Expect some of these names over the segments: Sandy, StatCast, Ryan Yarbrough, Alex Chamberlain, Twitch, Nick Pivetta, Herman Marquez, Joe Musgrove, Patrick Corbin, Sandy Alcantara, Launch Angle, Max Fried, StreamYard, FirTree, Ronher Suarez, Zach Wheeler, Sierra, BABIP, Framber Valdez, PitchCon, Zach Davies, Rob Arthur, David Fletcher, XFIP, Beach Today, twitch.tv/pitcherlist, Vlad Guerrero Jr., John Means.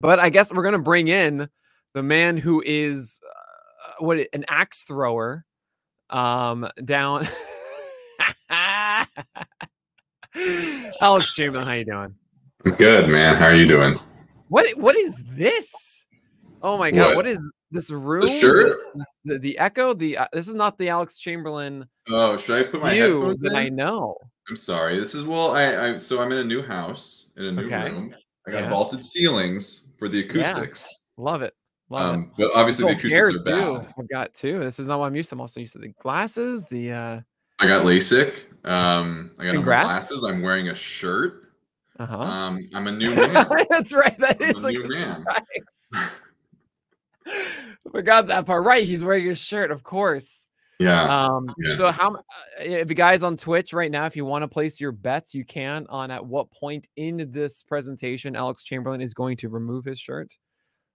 But I guess we're going to bring in the man who is an axe thrower down. Alex Chamberlain, how you doing? I'm good, man. How are you doing? What is this? Oh my God! What is this room? The shirt? The echo? This is not the Alex Chamberlain. Oh, should I put my headphones in? I know. I'm sorry. This is so I'm in a new house in a new room. I got vaulted ceilings for the acoustics. Yeah. Love it. Love it. But obviously the acoustics are bad. I've got two. This is not what I'm used to. I'm also used to the glasses. I got LASIK. I got glasses. I'm wearing a shirt. I'm a new man. That's right. I'm a new man. Forgot that part. Right. He's wearing his shirt, of course. Yeah. So if you guys on Twitch right now, if you want to place your bets, you can on at what point in this presentation Alex Chamberlain is going to remove his shirt.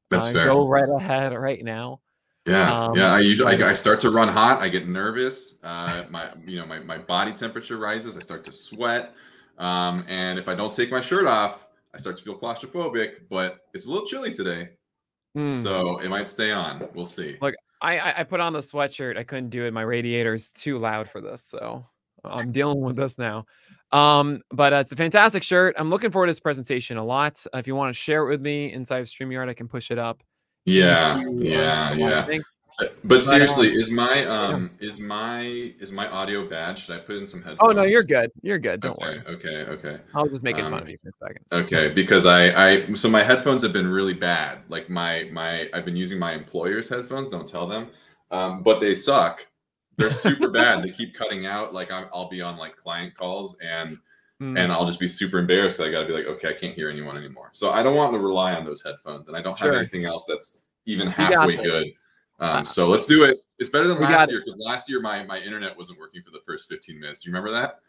That's fair. Go right ahead right now. Yeah. Yeah. I usually, I start to run hot. I get nervous. My body temperature rises. I start to sweat. And if I don't take my shirt off, I start to feel claustrophobic, but it's a little chilly today. So it might stay on. We'll see. Look, I put on the sweatshirt. I couldn't do it. My radiator is too loud for this. So I'm dealing with this now. But it's a fantastic shirt. I'm looking forward to this presentation a lot. If you want to share it with me inside of StreamYard, I can push it up. Yeah. But seriously, is my audio bad? Should I put in some headphones? Oh no, you're good. You're good. Don't worry. Okay. I'll just make it fun of you for a second. Okay, because so my headphones have been really bad. Like I've been using my employer's headphones. Don't tell them. But they suck. They're super bad. They keep cutting out. Like I'll be on like client calls and I'll just be super embarrassed. I got to be like, okay, I can't hear anyone anymore. So I don't want to rely on those headphones, and I don't have anything else that's even halfway good. So let's do it. It's better than last year because last year my internet wasn't working for the first 15 minutes. Do you remember that?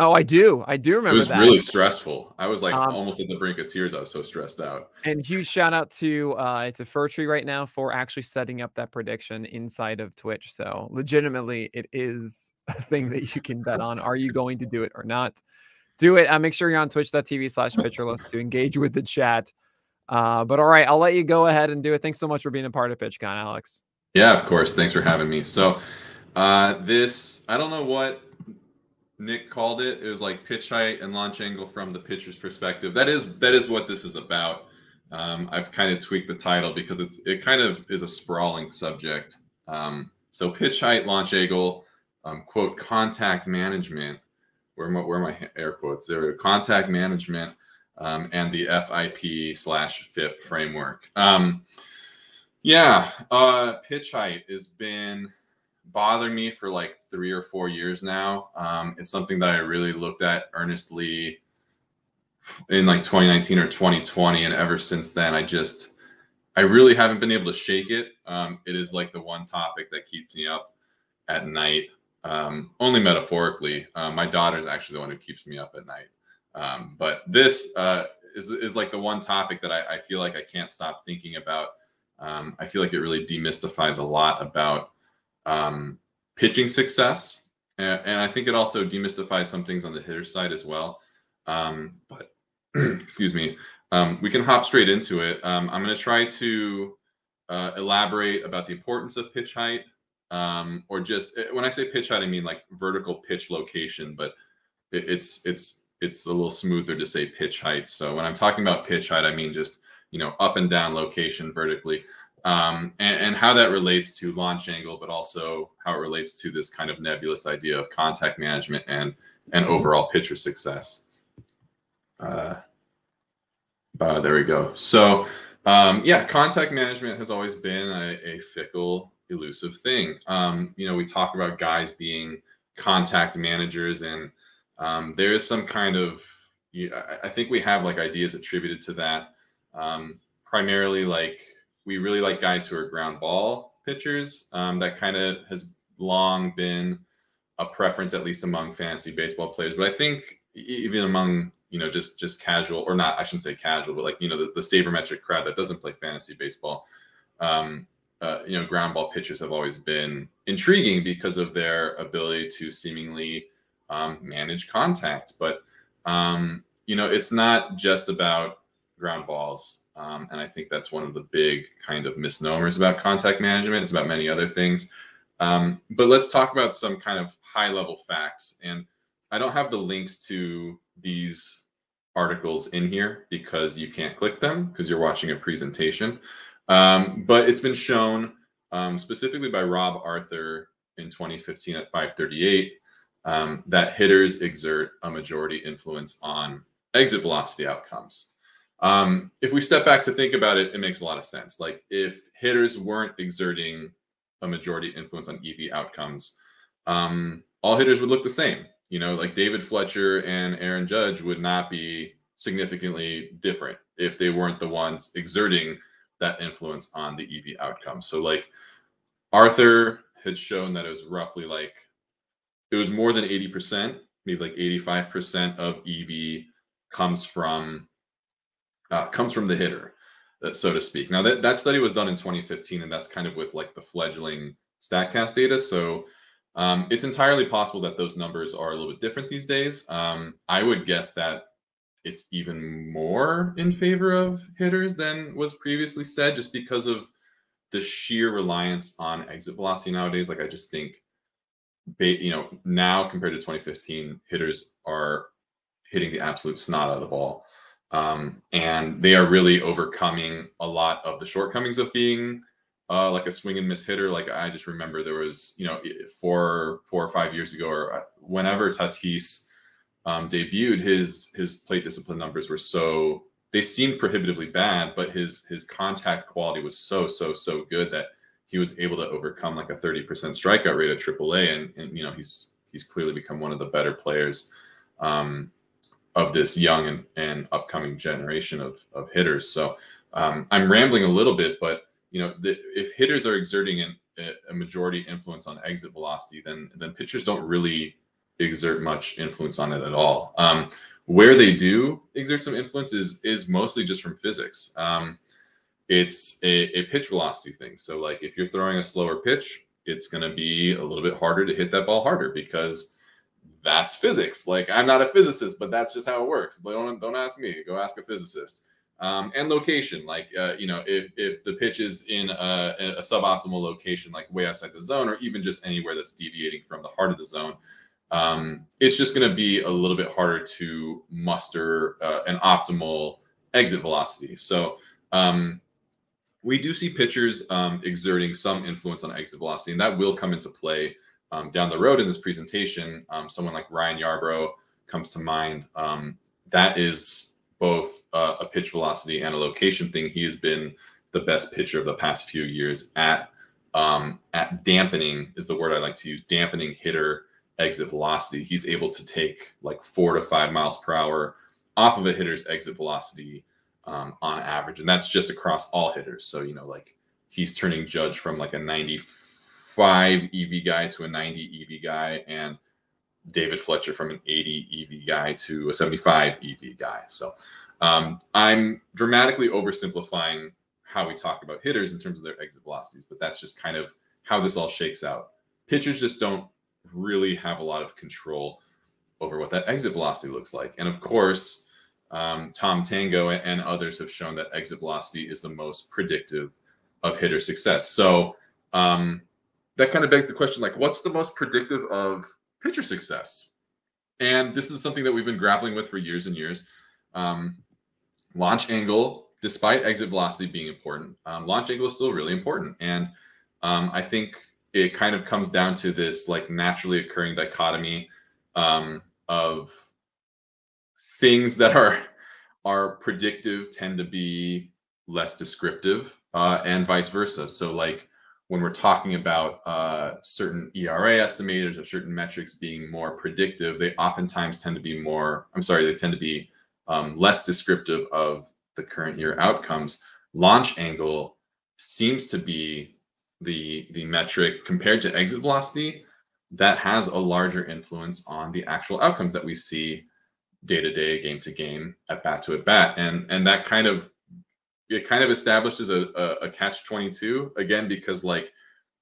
Oh, I do remember that. It was really stressful. I was like almost at the brink of tears. I was so stressed out. And huge shout out to FirTree right now for actually setting up that prediction inside of Twitch. So legitimately, it is a thing that you can bet on. Are you going to do it or not? Do it. Make sure you're on twitch.tv/pitcherlist to engage with the chat. But all right, I'll let you go ahead and do it. Thanks so much for being a part of PitchCon, Alex. Yeah, of course. Thanks for having me. So I don't know what Nick called it. It was like pitch height and launch angle from the pitcher's perspective. That is what this is about. I've kind of tweaked the title because it kind of is a sprawling subject. So pitch height, launch angle, quote, contact management. Where are my air quotes? There we go. Contact management. And the FIP/FIP framework. Pitch height has been bothering me for like 3 or 4 years now. It's something that I really looked at earnestly in like 2019 or 2020. And ever since then, I really haven't been able to shake it. It is like the one topic that keeps me up at night, only metaphorically. My daughter's actually the one who keeps me up at night. But this is like the one topic that I feel like I can't stop thinking about. I feel like it really demystifies a lot about pitching success. And I think it also demystifies some things on the hitter side as well. But excuse me, we can hop straight into it. I'm going to try to elaborate about the importance of pitch height, or just when I say pitch height, I mean like vertical pitch location, but it's a little smoother to say pitch height. So when I'm talking about pitch height, I mean just, up and down location vertically, and how that relates to launch angle, but also how it relates to this kind of nebulous idea of contact management and overall pitcher success. There we go. So contact management has always been a fickle, elusive thing. We talk about guys being contact managers, and there is some kind of, I think we have like ideas attributed to that. Primarily, like we really like guys who are ground ball pitchers. That kind of has long been a preference, at least among fantasy baseball players. But I think even among, just casual, or not, I shouldn't say casual, but like, the sabermetric crowd that doesn't play fantasy baseball, ground ball pitchers have always been intriguing because of their ability to seemingly manage contact. But it's not just about ground balls. And I think that's one of the big kind of misnomers about contact management. It's about many other things. But let's talk about some kind of high-level facts. And I don't have the links to these articles in here because you can't click them because you're watching a presentation. But it's been shown specifically by Rob Arthur in 2015 at 538 that hitters exert a majority influence on exit velocity outcomes. If we step back to think about it, it makes a lot of sense. Like if hitters weren't exerting a majority influence on EV outcomes, all hitters would look the same. You know, like David Fletcher and Aaron Judge would not be significantly different if they weren't the ones exerting that influence on the EV outcome. So like Arthur had shown that it was roughly like, it was more than 80%, maybe like 85% of EV comes from the hitter, so to speak. Now that study was done in 2015, and that's kind of with like the fledgling StatCast data. So it's entirely possible that those numbers are a little bit different these days. I would guess that it's even more in favor of hitters than was previously said, just because of the sheer reliance on exit velocity nowadays. Like I just think, you know, now compared to 2015, hitters are hitting the absolute snot out of the ball. And they are really overcoming a lot of the shortcomings of being like a swing and miss hitter. Like I just remember there was, you know, four or five years ago or whenever Tatis debuted, his plate discipline numbers were so, they seemed prohibitively bad, but his contact quality was so good that he was able to overcome like a 30% strikeout rate at AAA. And you know, he's clearly become one of the better players of this young and upcoming generation of hitters. So I'm rambling a little bit, but you know, if hitters are exerting a majority influence on exit velocity, then pitchers don't really exert much influence on it at all. Where they do exert some influence is mostly just from physics. It's a pitch velocity thing. So like if you're throwing a slower pitch, it's going to be a little bit harder to hit that ball harder because that's physics. Like I'm not a physicist, but that's just how it works. Don't ask me. Go ask a physicist. And location, like you know, if the pitch is in a suboptimal location, like way outside the zone, or even just anywhere that's deviating from the heart of the zone, it's just going to be a little bit harder to muster an optimal exit velocity. So we do see pitchers exerting some influence on exit velocity, and that will come into play down the road in this presentation. Someone like Ryan Yarbrough comes to mind. That is both a pitch velocity and a location thing. He has been the best pitcher of the past few years at dampening, is the word I like to use, dampening hitter exit velocity. He's able to take like 4 to 5 miles per hour off of a hitter's exit velocity on average. And that's just across all hitters. So, you know, like he's turning Judge from like a 95 EV guy to a 90 EV guy, and David Fletcher from an 80 EV guy to a 75 EV guy. So I'm dramatically oversimplifying how we talk about hitters in terms of their exit velocities, but that's just kind of how this all shakes out. Pitchers just don't really have a lot of control over what that exit velocity looks like. And of course, Tom Tango and others have shown that exit velocity is the most predictive of hitter success. So that kind of begs the question, like, what's the most predictive of pitcher success? And this is something that we've been grappling with for years and years. Launch angle, despite exit velocity being important, launch angle is still really important. And I think it kind of comes down to this like naturally occurring dichotomy of things that are predictive tend to be less descriptive and vice versa. So like, when we're talking about certain ERA estimators or certain metrics being more predictive, they oftentimes tend to be less descriptive of the current year outcomes. Launch angle seems to be the metric compared to exit velocity that has a larger influence on the actual outcomes that we see day to day, game to game, at bat to at bat. And that kind of, it kind of establishes a catch-22 again, because like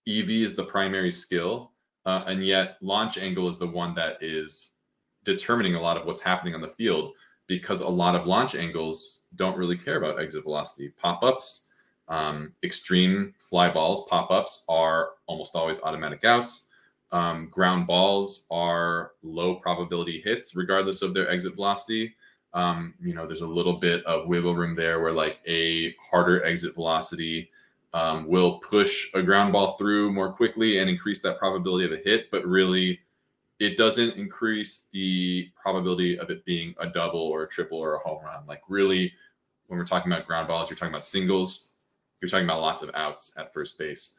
EV is the primary skill, and yet launch angle is the one that is determining a lot of what's happening on the field. because a lot of launch angles don't really care about exit velocity. Pop-ups, extreme fly balls, pop-ups are almost always automatic outs. Ground balls are low probability hits, regardless of their exit velocity. You know, there's a little bit of wiggle room there where like a harder exit velocity will push a ground ball through more quickly and increase that probability of a hit, but really it doesn't increase the probability of it being a double or a triple or a home run. Like really, when we're talking about ground balls, you're talking about singles, you're talking about lots of outs at first base.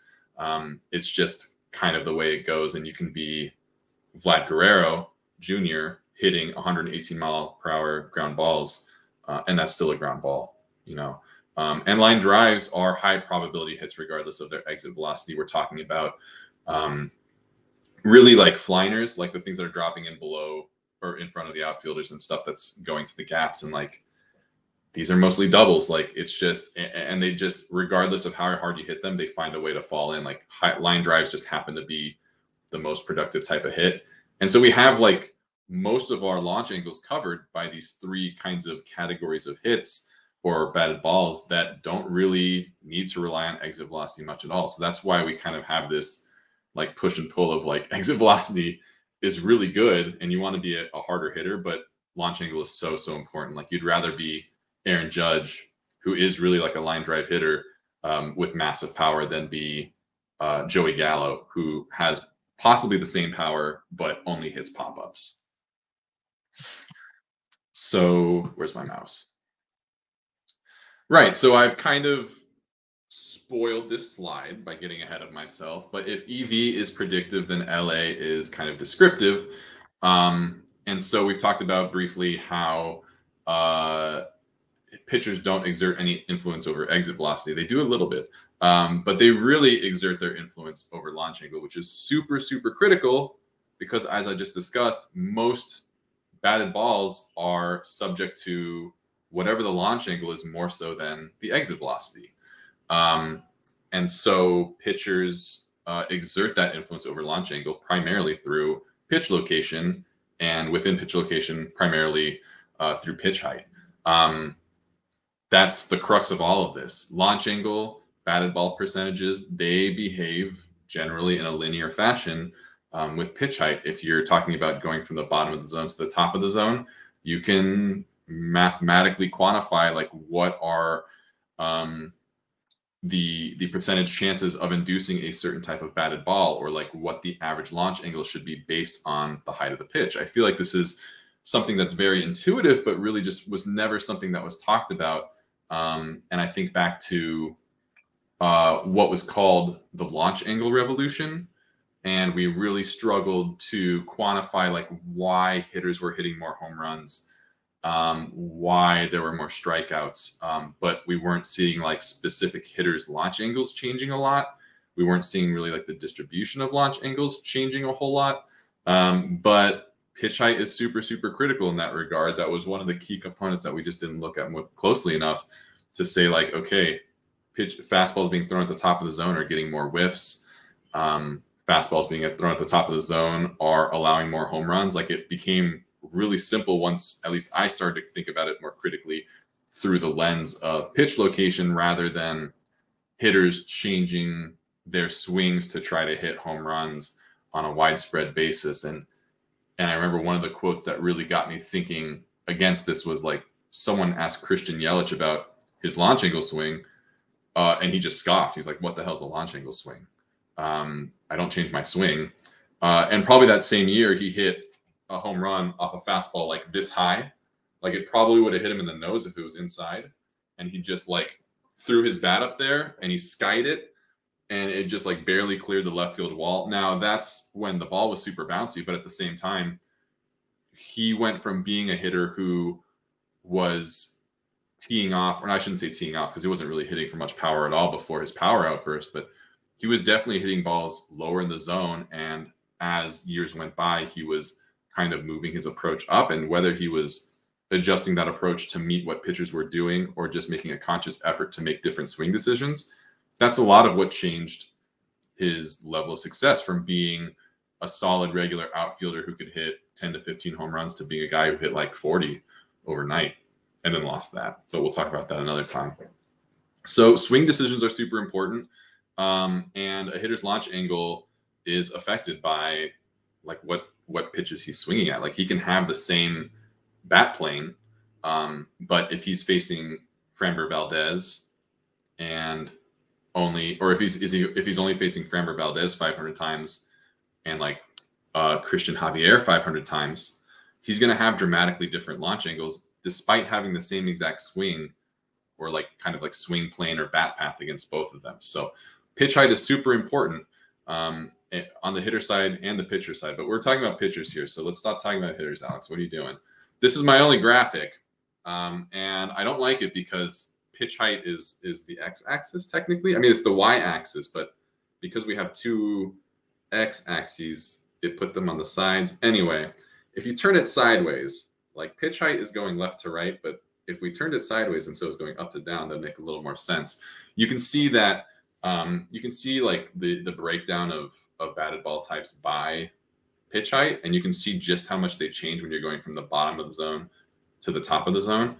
It's just kind of the way it goes, and you can be Vlad Guerrero Jr. hitting 118-mile-per-hour ground balls, and that's still a ground ball, you know. And line drives are high probability hits regardless of their exit velocity. We're talking about really like fliners, like the things that are dropping in below or in front of the outfielders and stuff that's going to the gaps. And like, these are mostly doubles. Like it's just, and they just, regardless of how hard you hit them, they find a way to fall in. Like high, line drives just happen to be the most productive type of hit. And so we have like most of our launch angles covered by these three kinds of categories of hits or batted balls that don't really need to rely on exit velocity much at all. So that's why we kind of have this like push and pull of like exit velocity is really good and you want to be a harder hitter, but launch angle is so, so important. Like you'd rather be Aaron Judge, who is really like a line drive hitter with massive power, than be Joey Gallo, who has possibly the same power, but only hits pop-ups. So where's my mouse? Right, so I've kind of spoiled this slide by getting ahead of myself, but if EV is predictive, then LA is kind of descriptive. And so we've talked about briefly how pitchers don't exert any influence over exit velocity. They do a little bit, but they really exert their influence over launch angle, which is super, super critical because, as I just discussed, most batted balls are subject to whatever the launch angle is more so than the exit velocity. And so pitchers exert that influence over launch angle primarily through pitch location, and within pitch location, primarily through pitch height. That's the crux of all of this. Launch angle, batted ball percentages, they behave generally in a linear fashion with pitch height. If you're talking about going from the bottom of the zone to the top of the zone, you can mathematically quantify like what are the percentage chances of inducing a certain type of batted ball, or like what the average launch angle should be based on the height of the pitch. I feel like this is something that's very intuitive, but really just was never something that was talked about. And I think back to what was called the launch angle revolution, and we really struggled to quantify like why hitters were hitting more home runs, why there were more strikeouts, but we weren't seeing like specific hitters' launch angles changing a lot. We weren't seeing really like the distribution of launch angles changing a whole lot. But pitch height is super, super critical in that regard. That was one of the key components that we just didn't look at closely enough to say like, okay, pitch fastballs being thrown at the top of the zone are getting more whiffs. Fastballs being thrown at the top of the zone are allowing more home runs. Like it became really simple once at least I started to think about it more critically through the lens of pitch location rather than hitters changing their swings to try to hit home runs on a widespread basis. And I remember one of the quotes that really got me thinking against this was like someone asked Christian Yelich about his launch angle swing and he just scoffed. He's like, what the hell's a launch angle swing? I don't change my swing. And probably that same year he hit a home run off a fastball like this high. Like it probably would have hit him in the nose if it was inside, and he just like threw his bat up there and he skied it and it just like barely cleared the left field wall. Now that's when the ball was super bouncy, but at the same time he went from being a hitter who was teeing off, or I shouldn't say teeing off because he wasn't really hitting for much power at all before his power outburst, but he was definitely hitting balls lower in the zone, and as years went by he was kind of moving his approach up, and whether he was adjusting that approach to meet what pitchers were doing or just making a conscious effort to make different swing decisions, that's a lot of what changed his level of success from being a solid regular outfielder who could hit 10 to 15 home runs to being a guy who hit like 40 overnight and then lost that. So we'll talk about that another time. So swing decisions are super important. And a hitter's launch angle is affected by like what pitches he's swinging at. Like he can have the same bat plane, but if he's facing Framber Valdez and only, or if he's only facing Framber Valdez 500 times and like Christian Javier 500 times, he's going to have dramatically different launch angles despite having the same exact swing or like kind of like swing plane or bat path against both of them. So pitch height is super important on the hitter side and the pitcher side, but we're talking about pitchers here. So let's stop talking about hitters, Alex. What are you doing? This is my only graphic. And I don't like it because pitch height is the x-axis technically. I mean, it's the y-axis, but because we have two x-axes, it put them on the sides. Anyway, if you turn it sideways, like pitch height is going left to right, but if we turned it sideways and so it's going up to down, that'd make a little more sense. You can see that you can see like the breakdown of batted ball types by pitch height, and you can see just how much they change when you're going from the bottom of the zone to the top of the zone.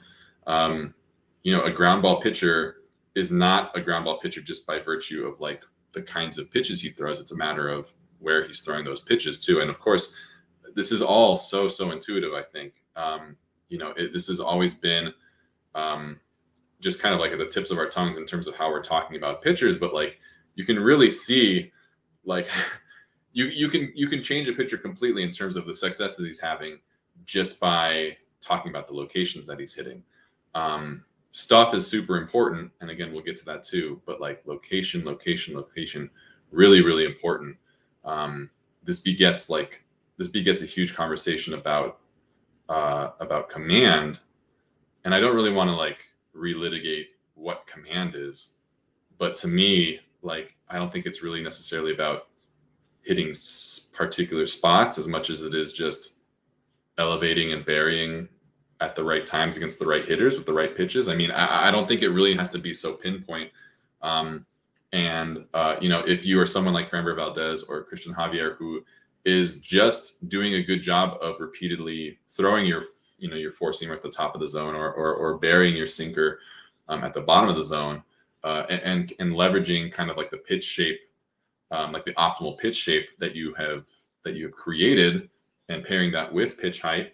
You know, a ground ball pitcher is not a ground ball pitcher just by virtue of like the kinds of pitches he throws. It's a matter of where he's throwing those pitches to. And of course, this is all so intuitive, I think. You know, this has always been just kind of like at the tips of our tongues in terms of how we're talking about pitchers, but like you can really see like you can change a pitcher completely in terms of the successes he's having just by talking about the locations that he's hitting. Stuff is super important. And again, we'll get to that too, but like location, really, really important. This begets a huge conversation about command. And I don't really want to like relitigate what command is, but to me, like, I don't think it's really necessarily about hitting particular spots as much as it is just elevating and burying at the right times against the right hitters with the right pitches. I mean, I don't think it really has to be so pinpoint. You know, if you are someone like Framber Valdez or Christian Javier, who is just doing a good job of repeatedly throwing your, you know, your four seamer at the top of the zone or burying your sinker at the bottom of the zone and leveraging kind of like the pitch shape, like the optimal pitch shape that you have created and pairing that with pitch height,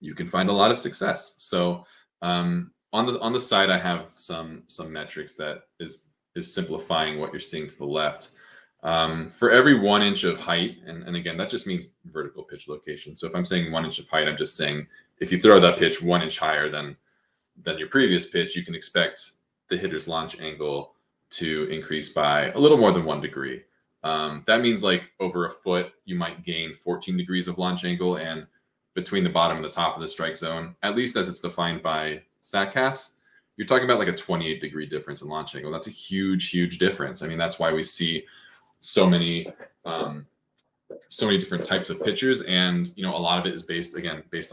you can find a lot of success. So on the side, I have some metrics that is simplifying what you're seeing to the left. For every 1 inch of height, and again, that just means vertical pitch location. So if I'm saying 1 inch of height, I'm just saying if you throw that pitch 1 inch higher than your previous pitch, you can expect the hitter's launch angle to increase by a little more than 1 degree. That means like over a foot, you might gain 14 degrees of launch angle, and between the bottom and the top of the strike zone, at least as it's defined by StatCast, you're talking about like a 28 degree difference in launch angle. That's a huge, huge difference. I mean, that's why we see so many different types of pitchers. And, you know, a lot of it is based on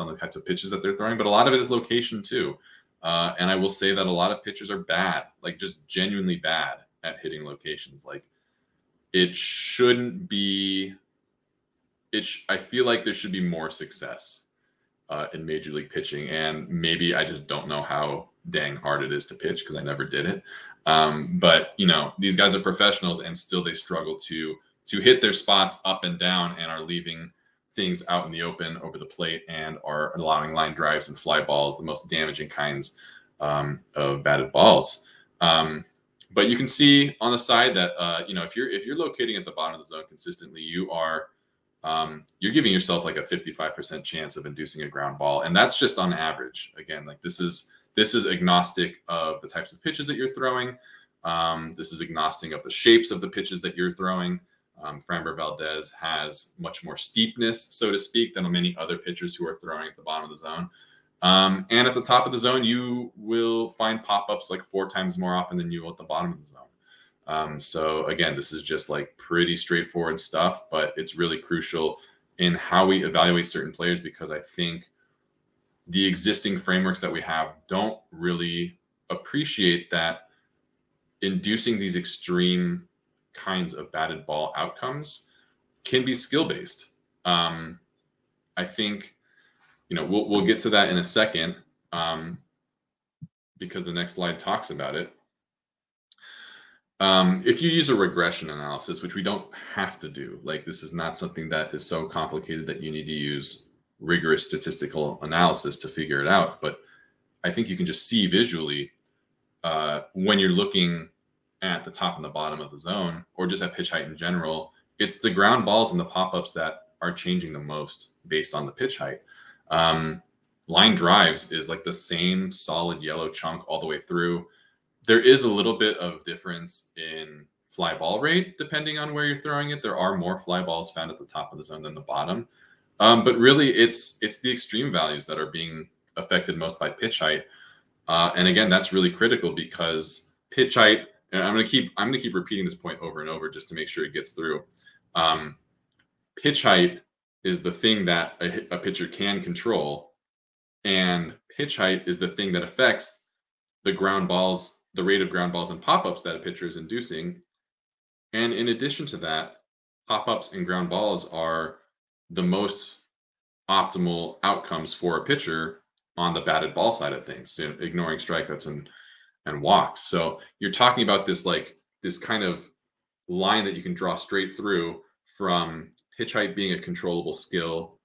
the types of pitches that they're throwing, but a lot of it is location too. And I will say that a lot of pitchers are bad, like just genuinely bad at hitting locations. Like it shouldn't be, I feel like there should be more success in major league pitching. And maybe I just don't know how dang hard it is to pitch because I never did it. But you know, these guys are professionals and still they struggle to hit their spots up and down and are leaving things out in the open over the plate and are allowing line drives and fly balls, the most damaging kinds of batted balls. But you can see on the side that you know, if you're locating at the bottom of the zone consistently, you are you're giving yourself like a 55% chance of inducing a ground ball, and that's just on average. Again, like this is agnostic of the types of pitches that you're throwing. This is agnostic of the shapes of the pitches that you're throwing. Framber Valdez has much more steepness, so to speak, than many other pitchers who are throwing at the bottom of the zone. And at the top of the zone, you will find pop-ups like 4 times more often than you will at the bottom of the zone. So again, this is just like pretty straightforward stuff, but it's really crucial in how we evaluate certain players, because I think the existing frameworks that we have don't really appreciate that inducing these extreme kinds of batted ball outcomes can be skill-based. I think you know, we'll get to that in a second because the next slide talks about it. If you use a regression analysis, which we don't have to do, like this is not something that is so complicated that you need to use rigorous statistical analysis to figure it out. But I think you can just see visually when you're looking at the top and the bottom of the zone or just at pitch height in general, it's the ground balls and the pop-ups that are changing the most based on the pitch height. Line drives is like the same solid yellow chunk all the way through. There is a little bit of difference in fly ball rate, depending on where you're throwing it. There are more fly balls found at the top of the zone than the bottom. But really, it's the extreme values that are being affected most by pitch height. And again, that's really critical because pitch height, and I'm gonna keep repeating this point over and over just to make sure it gets through. Pitch height is the thing that a pitcher can control. And pitch height is the thing that affects the ground balls, the rate of ground balls and pop-ups that a pitcher is inducing. And in addition to that, pop-ups and ground balls are the most optimal outcomes for a pitcher on the batted ball side of things, you know, ignoring strikeouts and walks. So you're talking about this, like this kind of line that you can draw straight through from pitch height being a controllable skill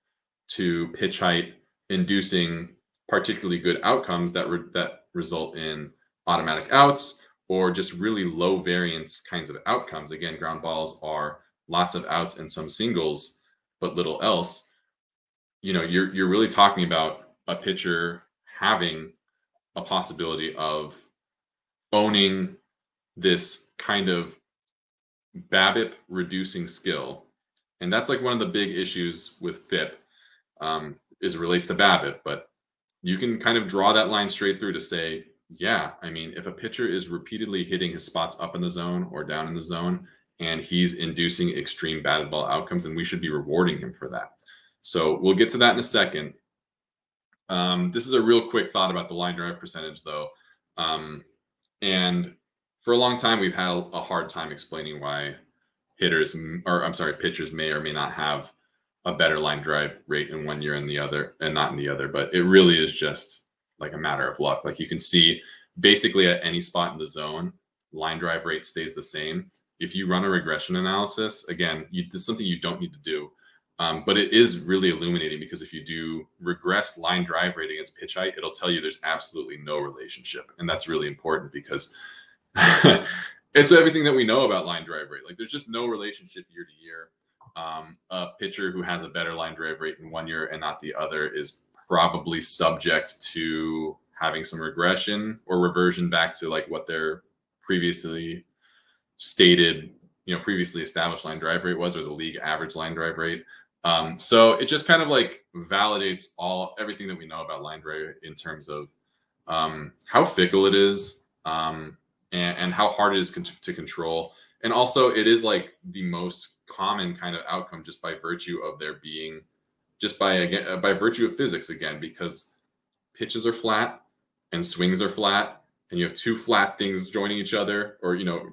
to pitch height inducing particularly good outcomes that result in automatic outs or just really low variance kinds of outcomes. Again, ground balls are lots of outs and some singles, but little else. You know, you're really talking about a pitcher having a possibility of owning this kind of BABIP reducing skill. And that's like one of the big issues with FIP is relates to BABIP, but you can kind of draw that line straight through to say, yeah, I mean, if a pitcher is repeatedly hitting his spots up in the zone or down in the zone, and he's inducing extreme batted ball outcomes, then we should be rewarding him for that. So we'll get to that in a second. This is a real quick thought about the line drive percentage, though. And for a long time, we've had a hard time explaining why pitchers may or may not have a better line drive rate in one year and the other and not in the other, but it really is just like a matter of luck. Like you can see basically at any spot in the zone, line drive rate stays the same. If you run a regression analysis, again, it's something you don't need to do, but it is really illuminating because if you do regress line drive rate against pitch height, it'll tell you there's absolutely no relationship. And that's really important because it's everything that we know about line drive rate. Like there's just no relationship year to year. A pitcher who has a better line drive rate in one year and not the other is probably subject to having some regression or reversion back to like what their previously stated, you know, previously established line drive rate was, or the league average line drive rate. So it just kind of like validates everything that we know about line drive rate in terms of how fickle it is and how hard it is to control. And also it is like the most common kind of outcome just by virtue of there being by virtue of physics again, because pitches are flat and swings are flat and you have two flat things joining each other or, you know,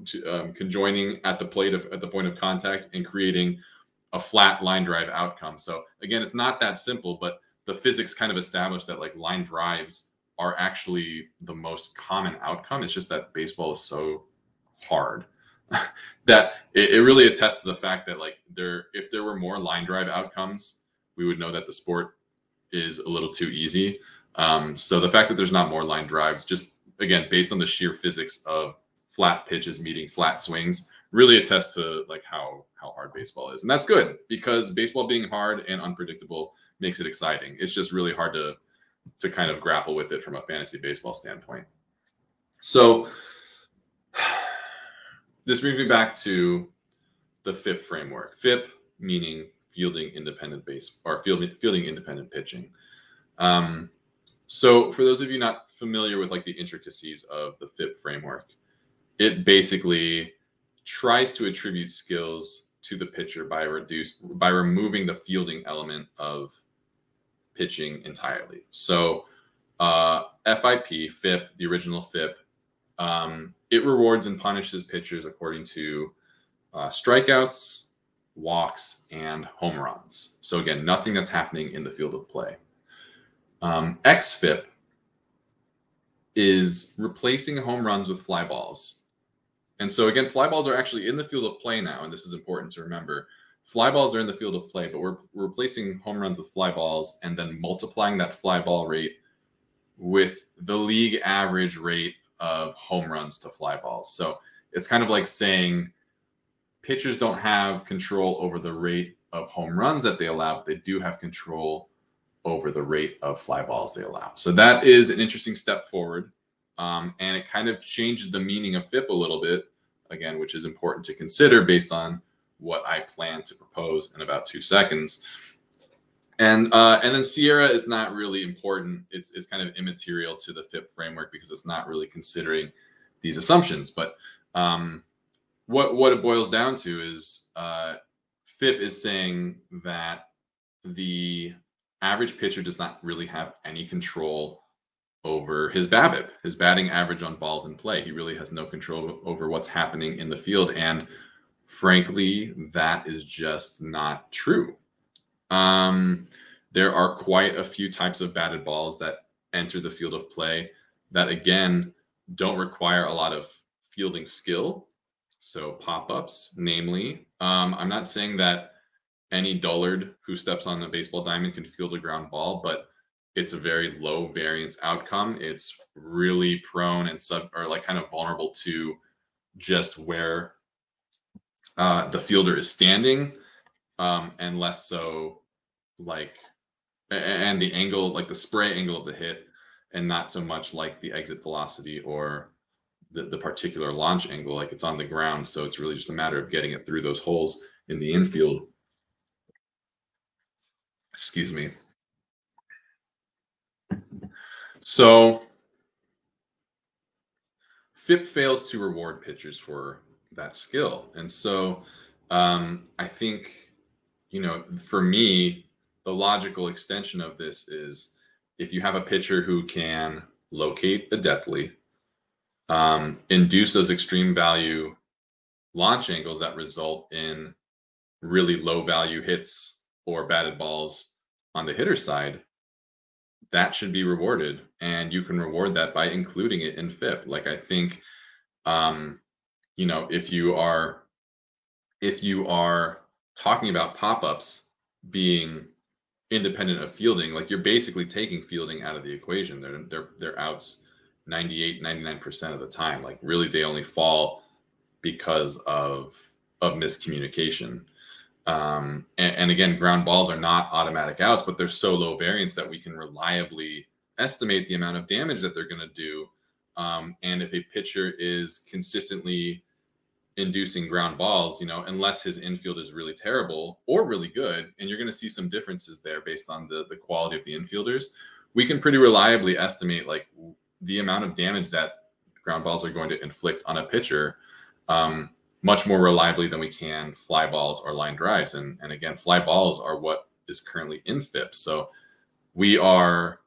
conjoining at the plate at the point of contact and creating a flat line drive outcome. So again, it's not that simple, but the physics kind of established that like line drives are actually the most common outcome. It's just that baseball is so hard that it really attests to the fact that like if there were more line drive outcomes, we would know that the sport is a little too easy. So the fact that there's not more line drives, just again, based on the sheer physics of flat pitches meeting flat swings, really attests to like how hard baseball is. And that's good because baseball being hard and unpredictable makes it exciting. It's just really hard to kind of grapple with it from a fantasy baseball standpoint. So this brings me back to the FIP framework. FIP meaning fielding independent pitching. So for those of you not familiar with like the intricacies of the FIP framework, it basically tries to attribute skills to the pitcher by removing the fielding element of pitching entirely. So FIP, the original FIP, it rewards and punishes pitchers according to strikeouts, walks, and home runs. So again, nothing that's happening in the field of play. XFIP is replacing home runs with fly balls. And so again, fly balls are actually in the field of play now, and this is important to remember. Fly balls are in the field of play, but we're replacing home runs with fly balls and then multiplying that fly ball rate with the league average rate of home runs to fly balls. So it's kind of like saying pitchers don't have control over the rate of home runs that they allow, but they do have control over the rate of fly balls they allow. So that is an interesting step forward. And it kind of changes the meaning of FIP a little bit, again, which is important to consider based on what I plan to propose in about 2 seconds. And then Sierra is not really important. It's kind of immaterial to the FIP framework because it's not really considering these assumptions. But what it boils down to is FIP is saying that the average pitcher does not really have any control over his BABIP, his batting average on balls in play. He really has no control over what's happening in the field. And frankly, that is just not true. There are quite a few types of batted balls that enter the field of play that, again, don't require a lot of fielding skill. So pop-ups, namely. I'm not saying that any dullard who steps on the baseball diamond can field a ground ball, but it's a very low variance outcome. It's really prone and kind of vulnerable to just where the fielder is standing. And less so and the angle, like the spray angle of the hit, and not so much like the exit velocity or the particular launch angle, like it's on the ground. So it's really just a matter of getting it through those holes in the infield. Excuse me. So FIP fails to reward pitchers for that skill. And so I think, you know, for me, the logical extension of this is if you have a pitcher who can locate adeptly, induce those extreme value launch angles that result in really low value hits or batted balls on the hitter side, that should be rewarded. And you can reward that by including it in FIP. Like, I think, you know, if you are talking about pop-ups being independent of fielding, like, you're basically taking fielding out of the equation. They're outs 98, 99% of the time. Like, really, they only fall because of miscommunication. And again, ground balls are not automatic outs, but they're so low variance that we can reliably estimate the amount of damage that they're going to do. And if a pitcher is consistently inducing ground balls, you know, unless his infield is really terrible or really good, and you're going to see some differences there based on the quality of the infielders, we can pretty reliably estimate like the amount of damage that ground balls are going to inflict on a pitcher much more reliably than we can fly balls or line drives. And again, fly balls are what is currently in FIP. So we are,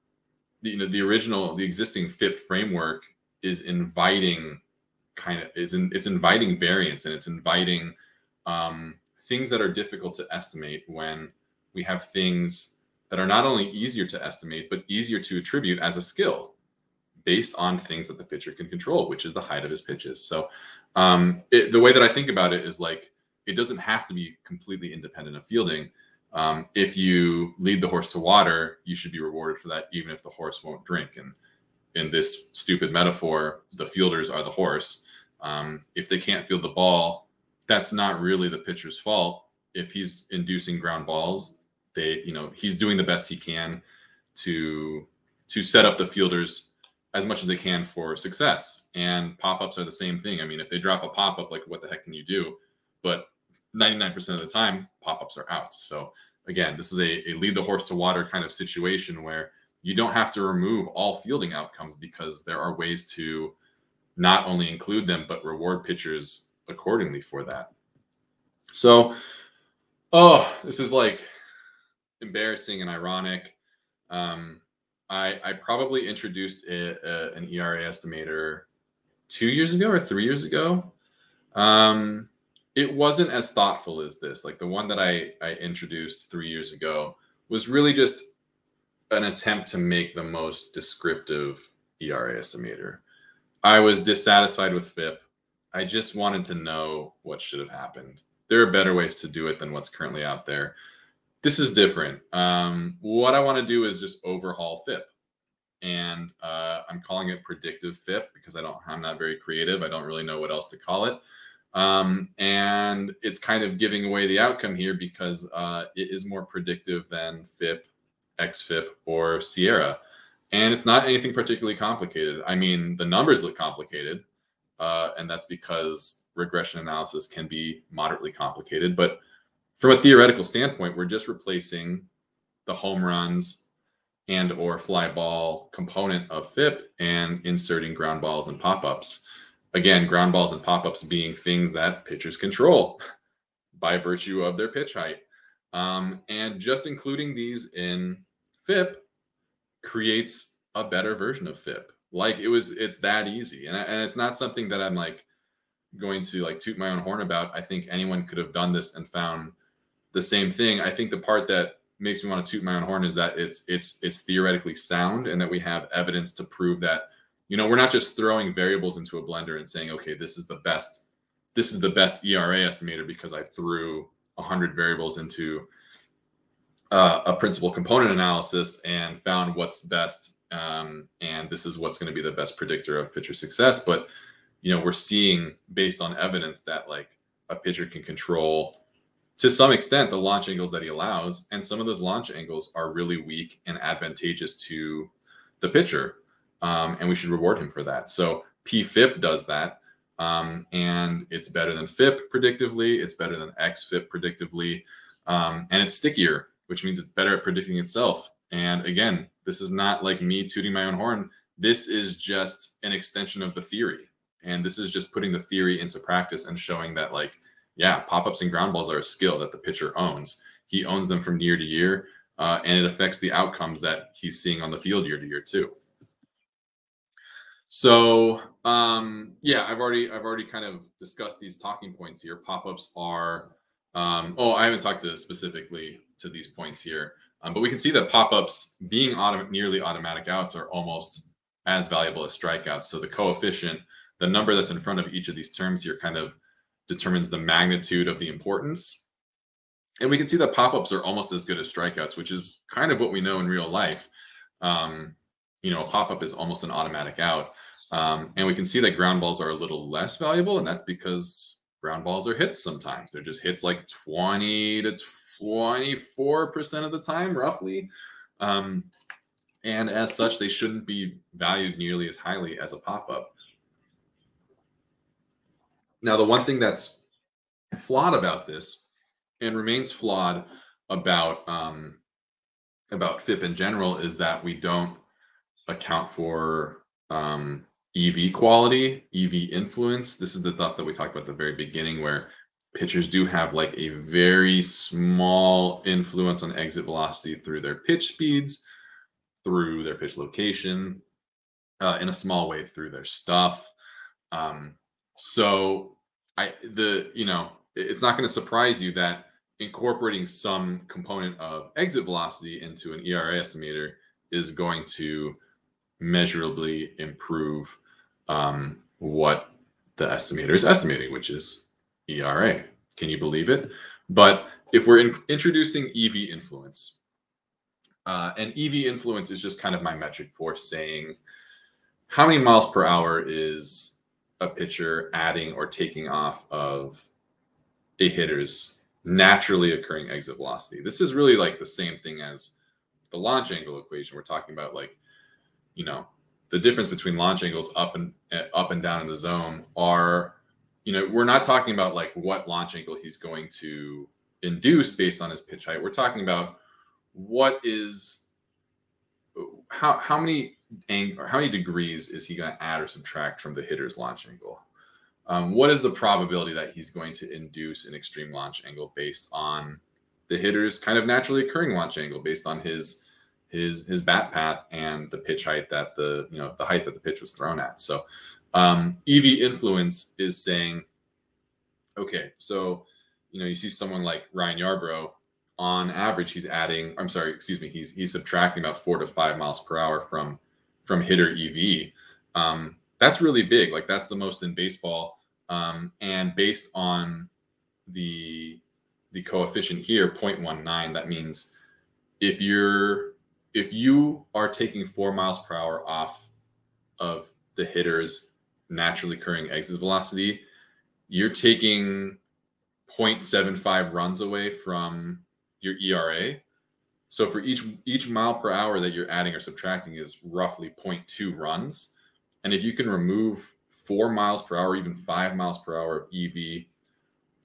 you know, the existing FIP framework is inviting inviting variance, and it's inviting things that are difficult to estimate when we have things that are not only easier to estimate, but easier to attribute as a skill based on things that the pitcher can control, which is the height of his pitches. So the way that I think about it is like, it doesn't have to be completely independent of fielding. If you lead the horse to water, you should be rewarded for that, even if the horse won't drink. And in this stupid metaphor, the fielders are the horse. If they can't field the ball, that's not really the pitcher's fault. If he's inducing ground balls, he's doing the best he can to set up the fielders as much as they can for success. And pop-ups are the same thing. I mean, if they drop a pop-up, like, what the heck can you do? But 99% of the time, pop-ups are out. So again, this is a lead the horse to water kind of situation where you don't have to remove all fielding outcomes, because there are ways to not only include them, but reward pitchers accordingly for that. So, this is like embarrassing and ironic. I probably introduced an ERA estimator 2 years ago or 3 years ago. It wasn't as thoughtful as this. Like, the one that I introduced 3 years ago was really just an attempt to make the most descriptive ERA estimator. I was dissatisfied with FIP. I just wanted to know what should have happened. There are better ways to do it than what's currently out there. This is different. What I want to do is just overhaul FIP. And I'm calling it predictive FIP because I'm not very creative. I don't really know what else to call it. And it's kind of giving away the outcome here because it is more predictive than FIP, XFIP, or Sierra. And it's not anything particularly complicated. I mean, the numbers look complicated, and that's because regression analysis can be moderately complicated. But from a theoretical standpoint, we're just replacing the home runs and or fly ball component of FIP and inserting ground balls and pop-ups. Again, ground balls and pop-ups being things that pitchers control by virtue of their pitch height. And just including these in FIP creates a better version of FIP. Like it's that easy. And it's not something that I'm like going to like toot my own horn about. I think anyone could have done this and found the same thing. I think the part that makes me want to toot my own horn is that it's theoretically sound and that we have evidence to prove that, you know, we're not just throwing variables into a blender and saying, okay, this is the best ERA estimator because I threw 100 variables into a principal component analysis and found what's best. And this is what's going to be the best predictor of pitcher success. But, you know, we're seeing based on evidence that like a pitcher can control to some extent the launch angles that he allows. And some of those launch angles are really weak and advantageous to the pitcher. And we should reward him for that. So PFIP does that. And it's better than FIP predictively. It's better than XFIP predictively. And it's stickier, which means it's better at predicting itself. And again, this is not like me tooting my own horn. This is just an extension of the theory. And this is just putting the theory into practice and showing that, like, yeah, pop-ups and ground balls are a skill that the pitcher owns. He owns them from year to year, and it affects the outcomes that he's seeing on the field year to year too. So yeah, I've already kind of discussed these talking points here. Pop-ups are, oh, I haven't talked specifically to these points here, but we can see that pop-ups being nearly automatic outs are almost as valuable as strikeouts. So the coefficient, the number that's in front of each of these terms here, kind of determines the magnitude of the importance. And we can see that pop-ups are almost as good as strikeouts, which is kind of what we know in real life. You know, a pop-up is almost an automatic out. And we can see that ground balls are a little less valuable, and that's because ground balls are hits sometimes. They're just hits like 20 to 24% of the time, roughly. And as such, they shouldn't be valued nearly as highly as a pop-up. Now, the one thing that's flawed about this and remains flawed about FIP in general is that we don't account for EV quality, EV influence. This is the stuff that we talked about at the very beginning where pitchers do have like a very small influence on exit velocity through their pitch speeds, through their pitch location, in a small way through their stuff. So you know, it's not going to surprise you that incorporating some component of exit velocity into an ERA estimator is going to measurably improve what the estimator is estimating, which is ERA. Can you believe it? But if we're introducing EV influence, and EV influence is just kind of my metric for saying how many miles per hour is a pitcher adding or taking off of a hitter's naturally occurring exit velocity. This is really like the same thing as the launch angle equation. We're talking about, like, you know, the difference between launch angles up and down in the zone are, you know, we're not talking about like what launch angle he's going to induce based on his pitch height. We're talking about what is, how many degrees is he going to add or subtract from the hitter's launch angle? What is the probability that he's going to induce an extreme launch angle based on the hitter's kind of naturally occurring launch angle, based on his bat path and the pitch height that the height that the pitch was thrown at. So EV influence is saying, okay, so, you know, you see someone like Ryan Yarbrough on average, he's adding, I'm sorry, excuse me, he's subtracting about 4 to 5 miles per hour from hitter EV. That's really big. Like, that's the most in baseball. And based on the coefficient here, 0.19, that means if you are taking 4 miles per hour off of the hitter's naturally occurring exit velocity, you're taking 0.75 runs away from your ERA. So for each mile per hour that you're adding or subtracting is roughly 0.2 runs. And if you can remove 4 miles per hour, even 5 miles per hour of EV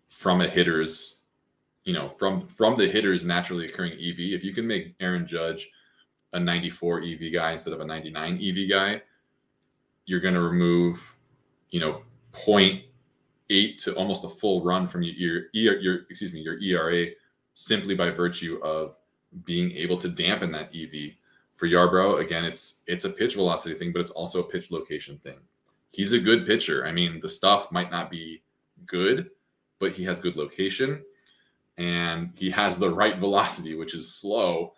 from a hitter's, you know, from the hitter's naturally occurring EV, if you can make Aaron Judge a 94 EV guy instead of a 99 EV guy, you're going to remove, you know, 0.8 to almost a full run from your ERA simply by virtue of being able to dampen that EV. For Yarbrough, again, it's a pitch velocity thing, but it's also a pitch location thing. He's a good pitcher. I mean, the stuff might not be good, but he has good location and he has the right velocity, which is slow,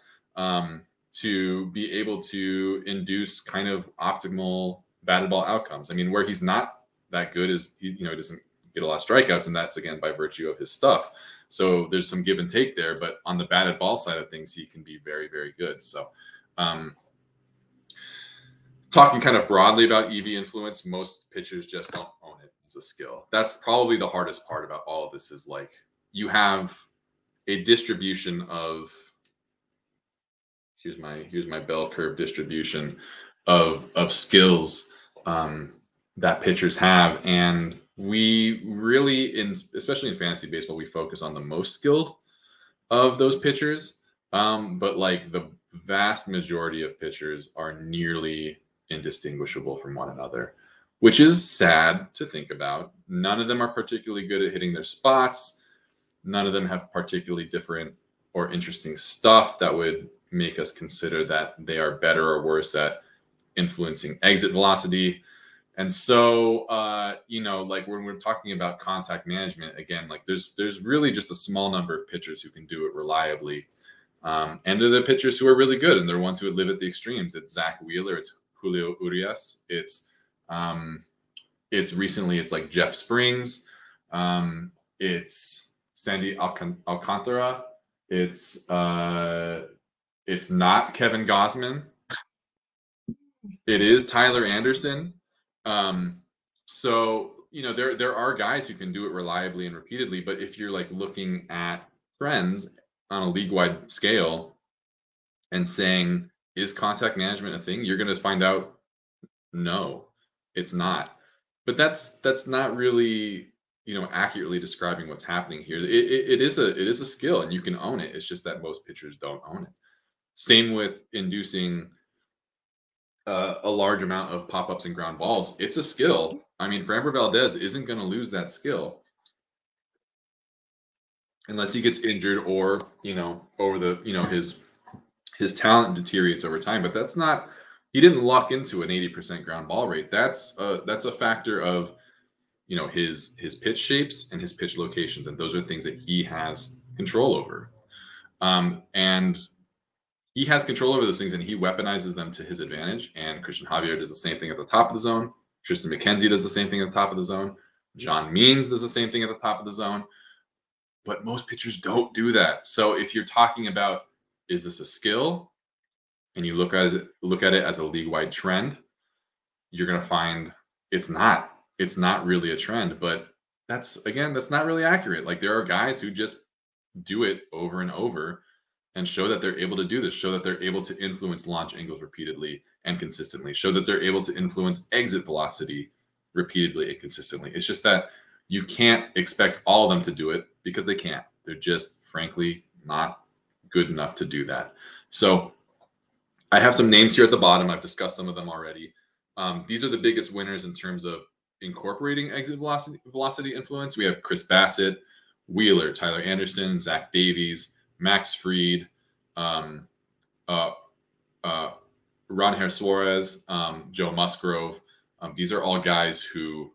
to be able to induce kind of optimal batted ball outcomes. I mean, where he's not that good is, you know, he doesn't get a lot of strikeouts, and that's, again, by virtue of his stuff. So there's some give and take there, but on the batted ball side of things, he can be very, very good. So, talking kind of broadly about EV influence, most pitchers just don't own it as a skill. That's probably the hardest part about all of this, is like, you have a distribution of, here's my bell curve distribution of skills, that pitchers have. And we really, especially in fantasy baseball, we focus on the most skilled of those pitchers. But like, the vast majority of pitchers are nearly indistinguishable from one another, which is sad to think about. None of them are particularly good at hitting their spots. None of them have particularly different or interesting stuff that would make us consider that they are better or worse at influencing exit velocity. And so, you know, like, when we're talking about contact management, again, like, there's really just a small number of pitchers who can do it reliably. And they're the pitchers who are really good, and they're ones who would live at the extremes. It's Zach Wheeler, it's Julio Urias, it's recently, it's like Jeff Springs, it's Sandy Alcantara, it's not Kevin Gausman, it is Tyler Anderson. So, you know, there are guys who can do it reliably and repeatedly, but if you're like looking at trends on a league-wide scale and saying, is contact management a thing? You're going to find out, no, it's not. But that's not really, you know, accurately describing what's happening here. It is a skill, and you can own it. It's just that most pitchers don't own it. Same with inducing a large amount of pop-ups and ground balls. It's a skill. I mean, Framber Valdez isn't going to lose that skill unless he gets injured, or, you know, over the, you know, his talent deteriorates over time. But that's not, he didn't luck into an 80% ground ball rate. That's a factor of, you know, his pitch shapes and his pitch locations, and those are things that he has control over. And he has control over those things, and he weaponizes them to his advantage. And Christian Javier does the same thing at the top of the zone. Tristan McKenzie does the same thing at the top of the zone. John Means does the same thing at the top of the zone. But most pitchers don't do that. So if you're talking about, is this a skill, and you look at it as a league-wide trend, you're going to find it's not really a trend. But that's not really accurate. Like, there are guys who just do it over and over and show that they're able to do this, show that they're able to influence launch angles repeatedly and consistently, show that they're able to influence exit velocity repeatedly and consistently. It's just that you can't expect all of them to do it, because they can't. They're just, frankly, not good enough to do that. So I have some names here at the bottom. I've discussed some of them already. These are the biggest winners in terms of incorporating exit velocity influence. We have Chris Bassett, Wheeler, Tyler Anderson, Zach Davies, Max Fried, Ronher Suarez, Joe Musgrove. These are all guys who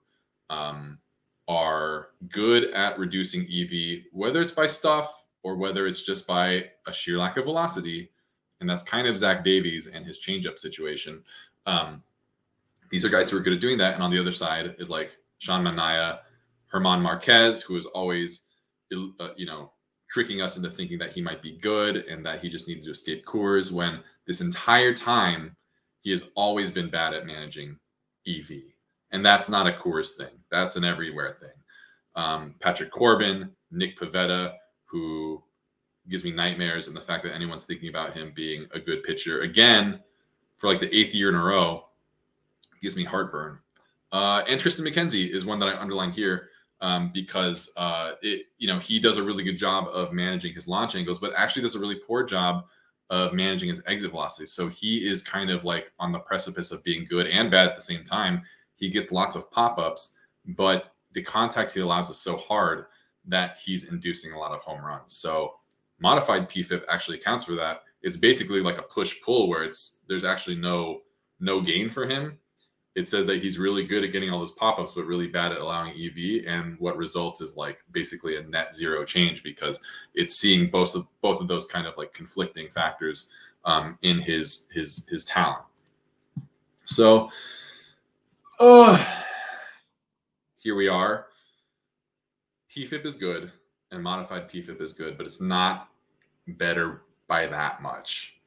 are good at reducing EV, whether it's by stuff or whether it's just by a sheer lack of velocity. And that's kind of Zach Davies and his changeup situation. These are guys who are good at doing that. And on the other side is like Sean Manaea, Herman Marquez, who is always, you know, tricking us into thinking that he might be good and that he just needed to escape Coors, when this entire time he has always been bad at managing EV. And that's not a Coors thing. That's an everywhere thing. Patrick Corbin, Nick Pivetta, who gives me nightmares, and the fact that anyone's thinking about him being a good pitcher again for like the 8th year in a row gives me heartburn. And Tristan McKenzie is one that I underline here because you know, he does a really good job of managing his launch angles, but actually does a really poor job of managing his exit velocity. So he is kind of like on the precipice of being good and bad at the same time. He gets lots of pop-ups, but the contact he allows is so hard that he's inducing a lot of home runs. So modified PFIP actually accounts for that. It's basically like a push-pull where it's there's actually no gain for him. It says that he's really good at getting all those pop-ups, but really bad at allowing EV. And what results is like basically a net zero change, because it's seeing both of those kind of like conflicting factors in his talent. So here we are. PFIP is good and modified PFIP is good, but it's not better by that much.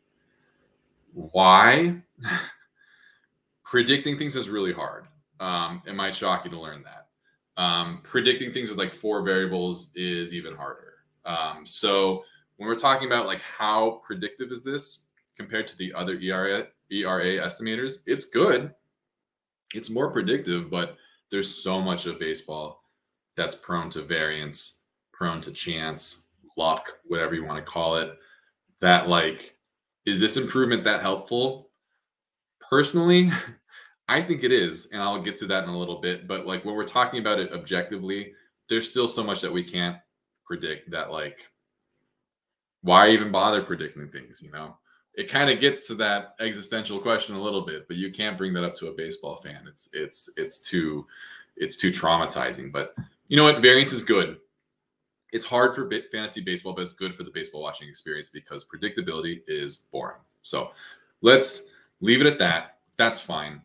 Why? Predicting things is really hard. It might shock you to learn that. Predicting things with like 4 variables is even harder. So when we're talking about like how predictive is this compared to the other ERA estimators, it's good. It's more predictive, but there's so much of baseball that's prone to variance, prone to chance, luck, whatever you want to call it, that like, is this improvement that helpful? Personally, I think it is, and I'll get to that in a little bit, but like when we're talking about it objectively, there's still so much that we can't predict that like, why even bother predicting things, you know? It kind of gets to that existential question a little bit, but you can't bring that up to a baseball fan. It's too traumatizing. But you know what? Variance is good. It's hard for fantasy baseball, but it's good for the baseball watching experience because predictability is boring. So let's leave it at that. That's fine.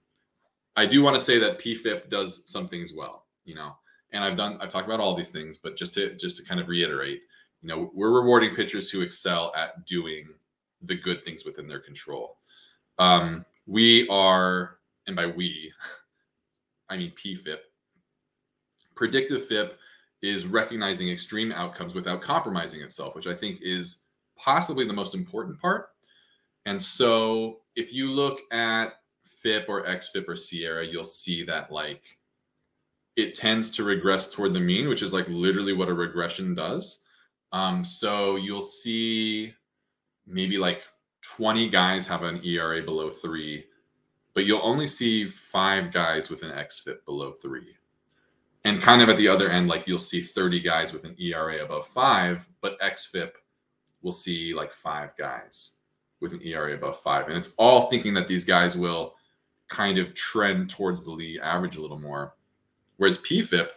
I do want to say that PFIP does some things well, you know, and I've talked about all these things, but just to kind of reiterate, you know, we're rewarding pitchers who excel at doing the good things within their control. We are, and by we, I mean PFIP. Predictive FIP is recognizing extreme outcomes without compromising itself, which I think is possibly the most important part. And so if you look at FIP or XFIP or Sierra, you'll see that like it tends to regress toward the mean, which is like literally what a regression does. So you'll see maybe like 20 guys have an ERA below 3, but you'll only see 5 guys with an XFIP below 3. And kind of at the other end, like you'll see 30 guys with an ERA above 5, but XFIP will see like 5 guys with an ERA above 5. And it's all thinking that these guys will kind of trend towards the league average a little more. Whereas PFIP,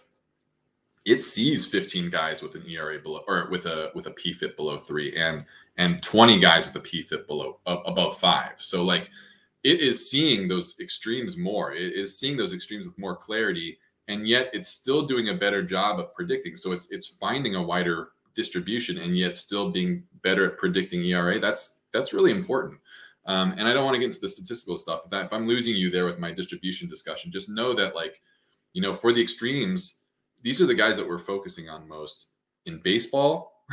it sees 15 guys with an ERA below, or with a PFIP below 3, and 20 guys with a PFIP above 5. So like it is seeing those extremes more. It is seeing those extremes with more clarity, and yet it's still doing a better job of predicting. So it's finding a wider distribution and yet still being better at predicting ERA. That's really important. And I don't want to get into the statistical stuff. If I'm losing you there with my distribution discussion, just know that like, you know, for the extremes, these are the guys that we're focusing on most in baseball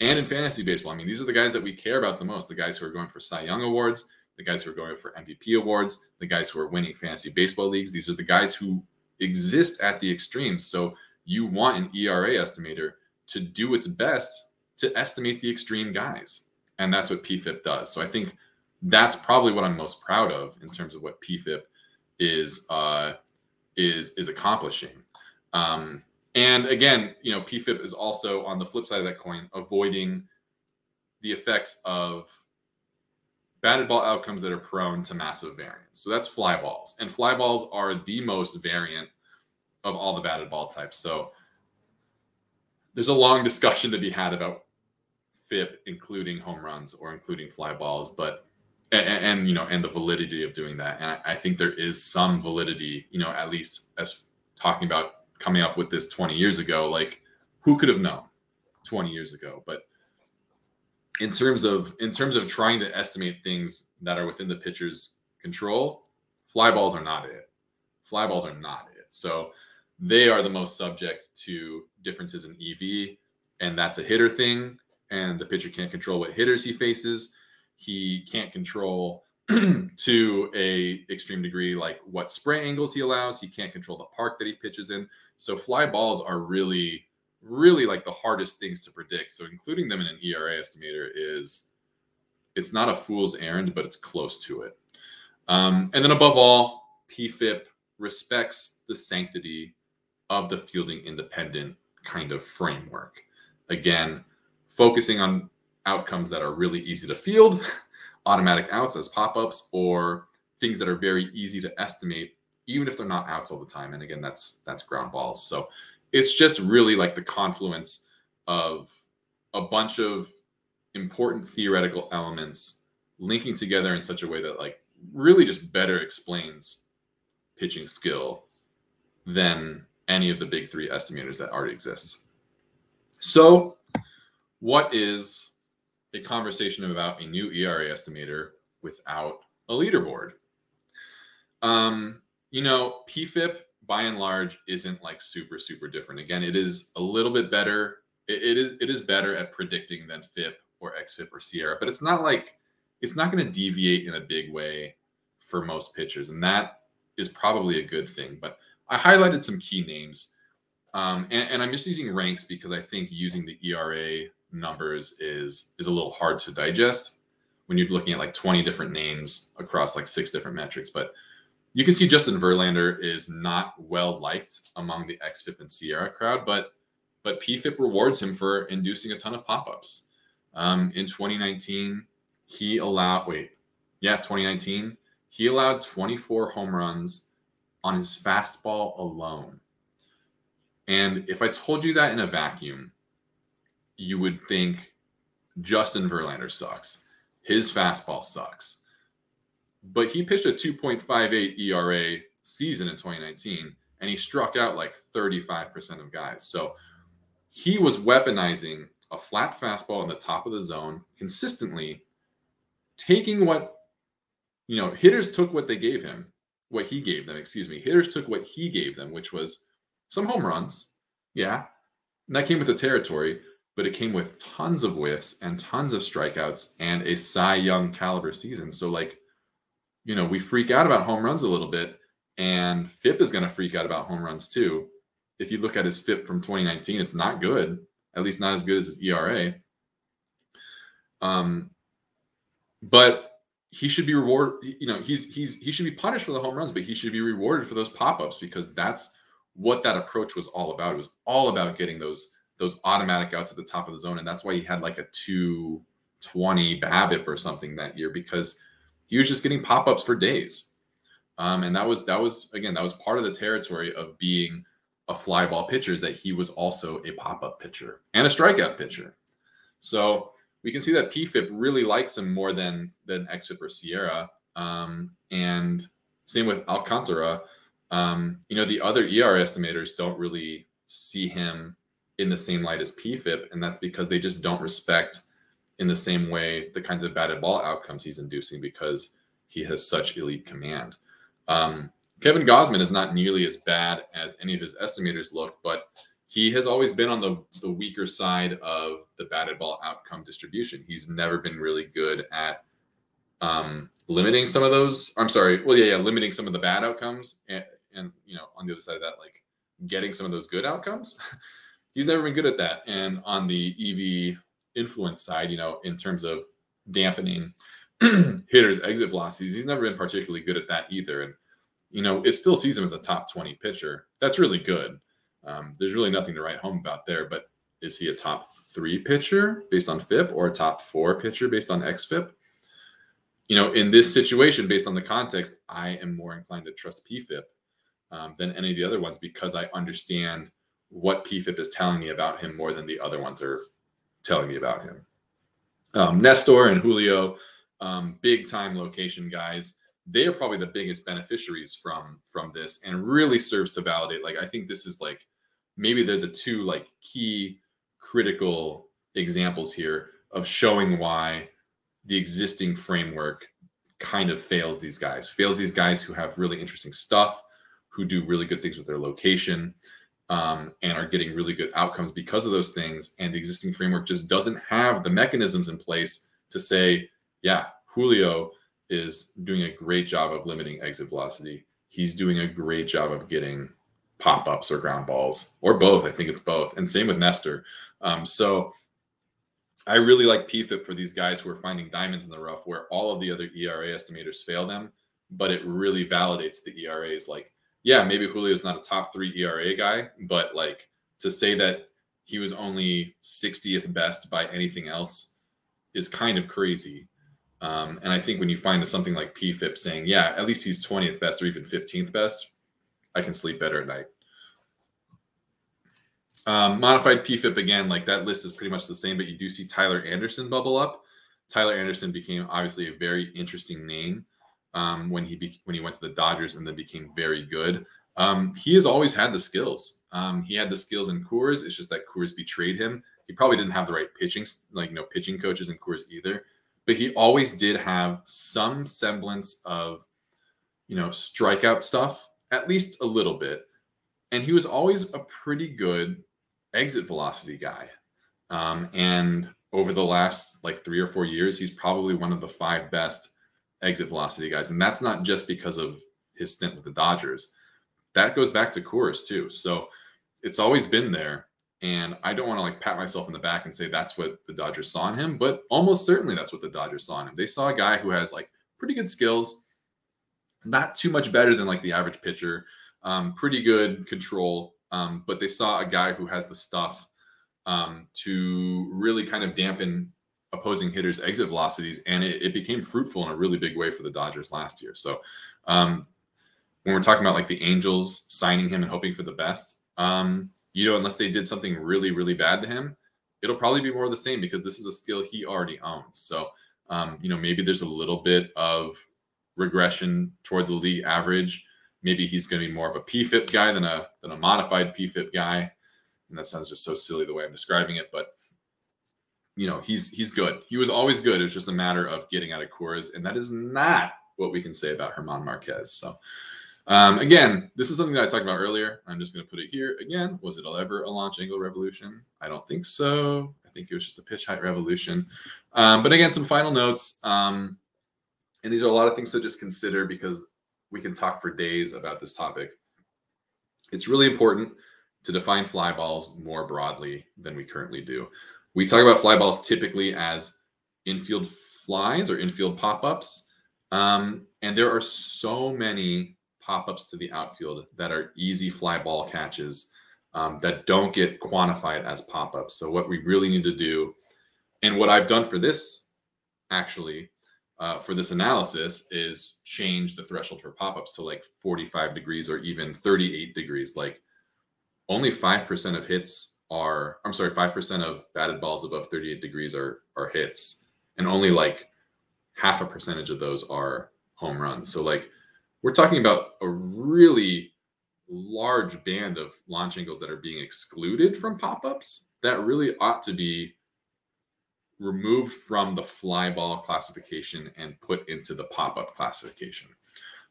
and in fantasy baseball. I mean, these are the guys that we care about the most, the guys who are going for Cy Young awards, the guys who are going for MVP awards, the guys who are winning fantasy baseball leagues. These are the guys who exist at the extremes. So you want an ERA estimator to do its best to estimate the extreme guys. And that's what PFIP does. So I think that's probably what I'm most proud of in terms of what PFIP is accomplishing. And again, you know, PFIP is also on the flip side of that coin, avoiding the effects of batted ball outcomes that are prone to massive variance. So that's fly balls, and fly balls are the most variant of all the batted ball types. So there's a long discussion to be had about FIP, including home runs or including fly balls, but and you know, and the validity of doing that. And I think there is some validity, you know, at least as talking about coming up with this 20 years ago, like who could have known 20 years ago? But in terms of trying to estimate things that are within the pitcher's control, fly balls are not it. Fly balls are not it. So they are the most subject to differences in EV, and that's a hitter thing. And the pitcher can't control what hitters he faces. He can't control to a extreme degree, like what spray angles he allows. He can't control the park that he pitches in. So fly balls are really, really like the hardest things to predict. So including them in an ERA estimator is, it's not a fool's errand, but it's close to it. And then above all, PFIP respects the sanctity of the fielding independent kind of framework. Again, focusing on outcomes that are really easy to field, automatic outs as pop-ups, or things that are very easy to estimate, even if they're not outs all the time. And again, that's ground balls. So it's just really like the confluence of a bunch of important theoretical elements linking together in such a way that like really just better explains pitching skill than any of the big three estimators that already exist. So what is a conversation about a new ERA estimator without a leaderboard? You know, PFIP by and large isn't like super, super different. Again, it is a little bit better. It is better at predicting than FIP or XFIP or Sierra, but it's not like, it's not going to deviate in a big way for most pitchers. And that is probably a good thing, but I highlighted some key names. And I'm just using ranks because I think using the ERA numbers is a little hard to digest when you're looking at like 20 different names across like 6 different metrics. But you can see Justin Verlander is not well liked among the XFIP and Sierra crowd, but PFIP rewards him for inducing a ton of pop-ups. In 2019, he allowed 2019 he allowed 24 home runs on his fastball alone. And if I told you that in a vacuum, you would think Justin Verlander sucks. His fastball sucks. But he pitched a 2.58 ERA season in 2019, and he struck out like 35% of guys. So he was weaponizing a flat fastball in the top of the zone consistently, taking what, you know, hitters took what they gave him, what he gave them, excuse me. Hitters took what he gave them, which was some home runs. Yeah. And that came with the territory, but it came with tons of whiffs and tons of strikeouts and a Cy Young caliber season. So like, you know, we freak out about home runs a little bit, and FIP is going to freak out about home runs too. If you look at his FIP from 2019, it's not good, at least not as good as his ERA. But he should be rewarded, you know, he should be punished for the home runs, but he should be rewarded for those pop-ups, because that's what that approach was all about. It was all about getting those automatic outs at the top of the zone. And that's why he had like a 220 BABIP or something that year, because he was just getting pop-ups for days. And that was part of the territory of being a fly ball pitcher, is that he was also a pop-up pitcher and a strikeout pitcher. So we can see that PFIP really likes him more than XFIP or Sierra. And same with Alcantara. You know, the other ERA estimators don't really see him in the same light as PFIP, and that's because they just don't respect in the same way the kinds of batted ball outcomes he's inducing, because he has such elite command. Kevin Gausman is not nearly as bad as any of his estimators look, but he has always been on the weaker side of the batted ball outcome distribution. He's never been really good at limiting some of those. I'm sorry. Well, yeah, limiting some of the bad outcomes, and you know, on the other side of that, like getting some of those good outcomes. He's never been good at that. And on the EV influence side, you know, in terms of dampening hitters' exit velocities, he's never been particularly good at that either. And you know, it still sees him as a top 20 pitcher. That's really good. There's really nothing to write home about there. But is he a top 3 pitcher based on FIP, or a top 4 pitcher based on XFIP? You know, in this situation, based on the context, I am more inclined to trust PFIP than any of the other ones, because I understand what PFIP is telling me about him more than the other ones are telling me about him. Nestor and Julio, big time location guys. They are probably the biggest beneficiaries from this, and really serves to validate. Like, I think this is like maybe they're the two like key critical examples here of showing why the existing framework kind of fails these guys who have really interesting stuff, who do really good things with their location, and are getting really good outcomes because of those things. And the existing framework just doesn't have the mechanisms in place to say, yeah, Julio is doing a great job of limiting exit velocity. He's doing a great job of getting pop-ups or ground balls, or both. I think it's both. And same with Nestor. So I really like PFIP for these guys who are finding diamonds in the rough where all of the other ERA estimators fail them, but it really validates the ERAs. Like, yeah, maybe Julio's not a top three ERA guy, but like to say that he was only 60th best by anything else is kind of crazy. And I think when you find something like PFIP saying, yeah, at least he's 20th best or even 15th best, I can sleep better at night. Modified PFIP, again, like that list is pretty much the same, but you do see Tyler Anderson bubble up. Tyler Anderson became obviously a very interesting name when he went to the Dodgers and then became very good. He has always had the skills. He had the skills in Coors. It's just that Coors betrayed him. He probably didn't have the right pitching, like no pitching coaches in Coors either. But he always did have some semblance of, you know, strikeout stuff, at least a little bit. And he was always a pretty good exit velocity guy. And over the last like 3 or 4 years, he's probably one of the 5 best exit velocity guys. And that's not just because of his stint with the Dodgers. That goes back to Coors too. So it's always been there. And I don't want to like pat myself in the back and say that's what the Dodgers saw in him, but almost certainly that's what the Dodgers saw in him. They saw a guy who has like pretty good skills, not too much better than like the average pitcher, pretty good control, but they saw a guy who has the stuff to really kind of dampen opposing hitters' exit velocities, and it became fruitful in a really big way for the Dodgers last year. So when we're talking about like the Angels signing him and hoping for the best, you know, unless they did something really, really bad to him, it'll probably be more of the same because this is a skill he already owns. So, you know, maybe there's a little bit of regression toward the league average. Maybe he's going to be more of a PFIP guy than a modified PFIP guy. And that sounds just so silly the way I'm describing it, but you know, he's good. He was always good. It's just a matter of getting out of Coors, and that is not what we can say about Herman Marquez. So, again, this is something that I talked about earlier. I'm just going to put it here again. Was it ever a launch angle revolution? I don't think so. I think it was just a pitch height revolution. But again, some final notes. And these are a lot of things to just consider because we can talk for days about this topic. It's really important to define fly balls more broadly than we currently do. We talk about fly balls typically as infield flies or infield pop-ups. And there are so many pop-ups to the outfield that are easy fly ball catches that don't get quantified as pop-ups. So what we really need to do, and what I've done for this, actually, for this analysis, is change the threshold for pop-ups to like 45 degrees or even 38 degrees. Like only 5% of hits are, I'm sorry, 5% of batted balls above 38 degrees are hits. And only like half a percentage of those are home runs. So like, we're talking about a really large band of launch angles that are being excluded from pop-ups that really ought to be removed from the fly ball classification and put into the pop-up classification.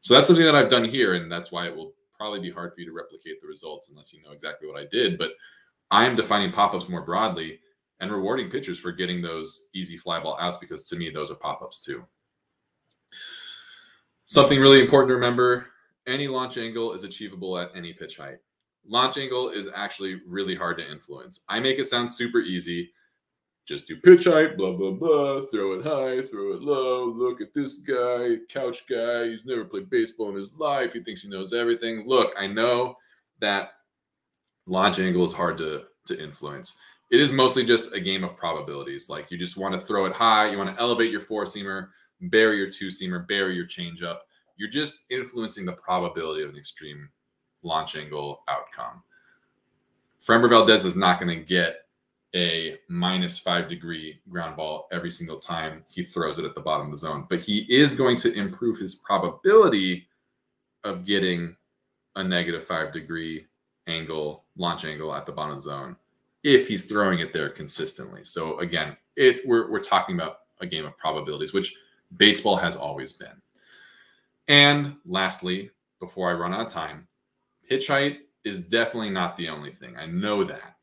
So that's something that I've done here, and that's why it will probably be hard for you to replicate the results unless you know exactly what I did. But I'm defining pop-ups more broadly and rewarding pitchers for getting those easy fly ball outs because to me, those are pop-ups too. Something really important to remember, any launch angle is achievable at any pitch height. Launch angle is actually really hard to influence. I make it sound super easy. Just do pitch height, blah, blah, blah, throw it high, throw it low, look at this guy, couch guy, he's never played baseball in his life, he thinks he knows everything. Look, I know that launch angle is hard to influence. It is mostly just a game of probabilities. Like you just want to throw it high, you want to elevate your four-seamer, bury your two-seamer, bury your changeup. You're just influencing the probability of an extreme launch angle outcome. Framber Valdez is not going to get a minus -5 degree ground ball every single time he throws it at the bottom of the zone. But he is going to improve his probability of getting a -5 degree angle, launch angle at the bottom of the zone if he's throwing it there consistently. So again, we're talking about a game of probabilities, which baseball has always been. And lastly, before I run out of time, pitch height is definitely not the only thing. I know that.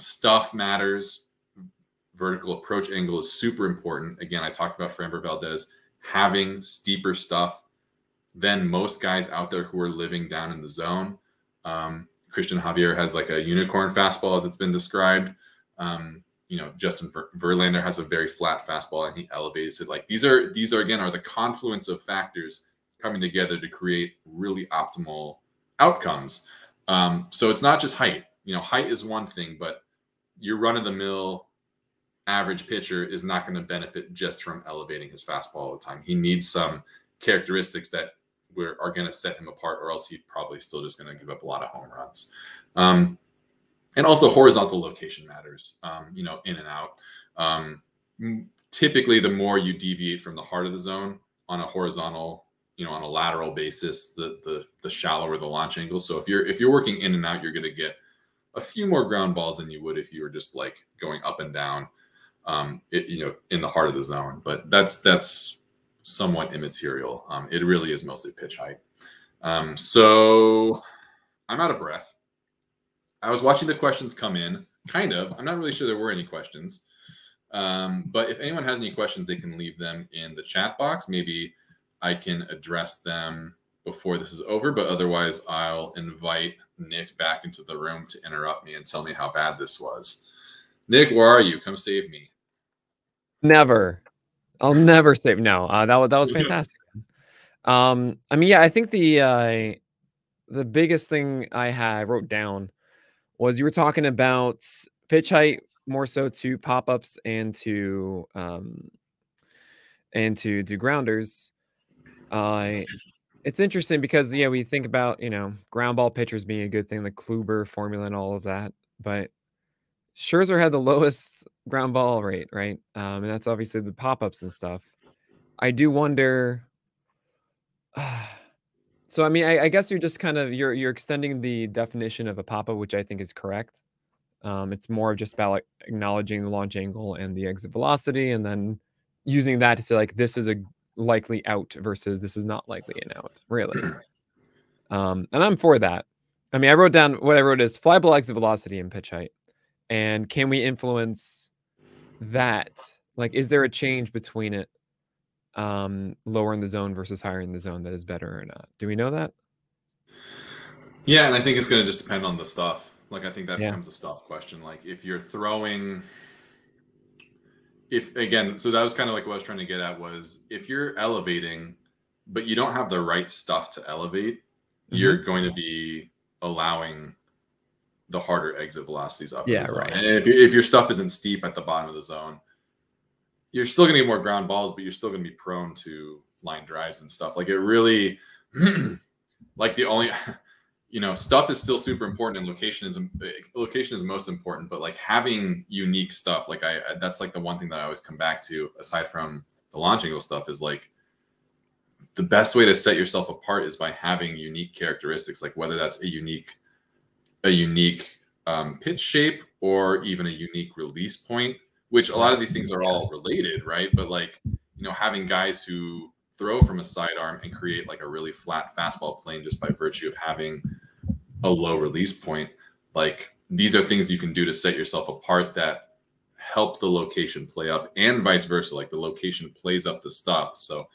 Stuff matters. Vertical approach angle is super important. Again, I talked about Framber Valdez having steeper stuff than most guys out there who are living down in the zone. Christian Javier has like a unicorn fastball, as it's been described. Justin Verlander has a very flat fastball and he elevates it. Like these are the confluence of factors coming together to create really optimal outcomes. So it's not just height. Height is one thing, but your run-of-the-mill average pitcher is not going to benefit just from elevating his fastball all the time. He needs some characteristics that are going to set him apart, or else he's probably still just going to give up a lot of home runs. And also horizontal location matters, in and out. Typically, the more you deviate from the heart of the zone on a horizontal, on a lateral basis, the shallower the launch angle. So if you're working in and out, you're going to get a few more ground balls than you would if you were just like going up and down, in the heart of the zone. But that's somewhat immaterial. It really is mostly pitch height. So I'm out of breath. I was watching the questions come in, kind of. I'm not really sure there were any questions. But if anyone has any questions, they can leave them in the chat box. Maybe I can address them before this is over, but otherwise I'll invite Nick back into the room to interrupt me and tell me how bad this was. Nick, where are you? Come save me. Never. I'll never save. No, that was fantastic. I think the biggest thing I wrote down was you were talking about pitch height more so to pop-ups and to grounders. It's interesting because we think about ground ball pitchers being a good thing, the Kluber formula and all of that, but Scherzer had the lowest ground ball rate, right? And that's obviously the pop-ups and stuff. I do wonder. So I guess you're just kind of you're extending the definition of a pop-up, which I think is correct. It's more just about like acknowledging the launch angle and the exit velocity, and then using that to say like this is a likely out versus this is not likely an out, really. And I'm for that. I wrote down what I wrote is fly ball exit velocity and pitch height. And can we influence that? Like, is there a change between it lower in the zone versus higher in the zone that is better or not? Do we know that? Yeah, and I think it's going to just depend on the stuff. Like, I think that becomes a stuff question. Like, if you're throwing... So that was kind of like what I was trying to get at was if you're elevating, but you don't have the right stuff to elevate, you're going to be allowing the harder exit velocities up. Yeah, right. And if your stuff isn't steep at the bottom of the zone, you're still going to get more ground balls, but you're still going to be prone to line drives and stuff. Like it really, like the only, stuff is still super important, and location is most important, but like having unique stuff, like that's like the one thing that I always come back to aside from the launch angle stuff is like the best way to set yourself apart is by having unique characteristics, like whether that's a unique pitch shape or even a unique release point, which a lot of these things are all related, right? But like, having guys who throw from a sidearm and create like a really flat fastball plane just by virtue of having a low release point. Like these are things you can do to set yourself apart that help the location play up and vice versa. Like the location plays up the stuff. So